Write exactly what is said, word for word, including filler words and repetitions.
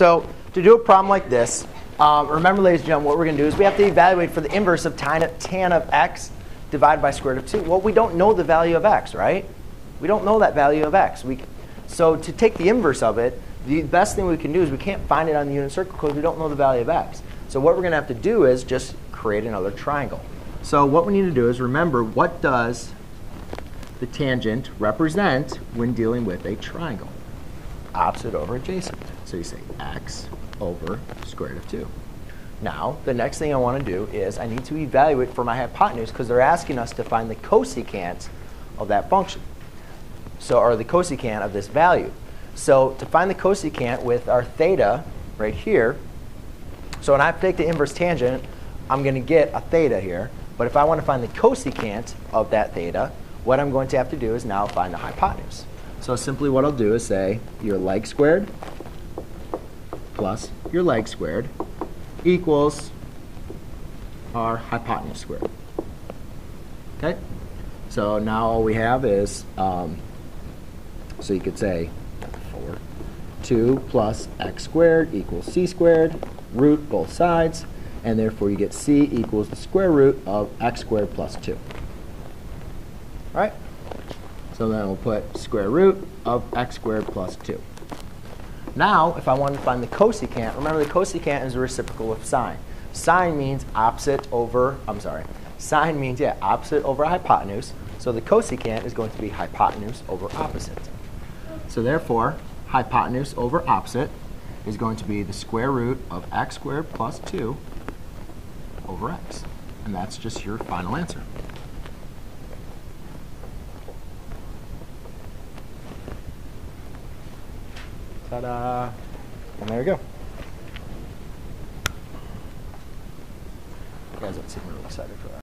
So to do a problem like this, um, remember, ladies and gentlemen, what we're going to do is we have to evaluate for the inverse of tan of x divided by square root of two. Well, we don't know the value of x, right? We don't know that value of x. We, so to take the inverse of it, the best thing we can do is we can't find it on the unit circle because we don't know the value of x. So what we're going to have to do is just create another triangle. So what we need to do is remember, what does the tangent represent when dealing with a triangle? Opposite over adjacent. So you say x over square root of two. Now, the next thing I want to do is I need to evaluate for my hypotenuse, because they're asking us to find the cosecant of that function, so or the cosecant of this value. So to find the cosecant with our theta right here, so when I take the inverse tangent, I'm going to get a theta here. But if I want to find the cosecant of that theta, what I'm going to have to do is now find the hypotenuse. So simply what I'll do is say your leg squared plus your leg squared equals our hypotenuse squared. Okay? So now all we have is, um, so you could say two plus x squared equals c squared, root both sides, and therefore you get c equals the square root of x squared plus two. All right? So then we'll put square root of x squared plus two. Now, if I wanted to find the cosecant, remember the cosecant is a reciprocal of sine. Sine means opposite over, I'm sorry, sine means, yeah, opposite over hypotenuse. So the cosecant is going to be hypotenuse over opposite. So therefore, hypotenuse over opposite is going to be the square root of x squared plus two over x. And that's just your final answer. Ta-da. And there we go. You guys don't seem really excited for that.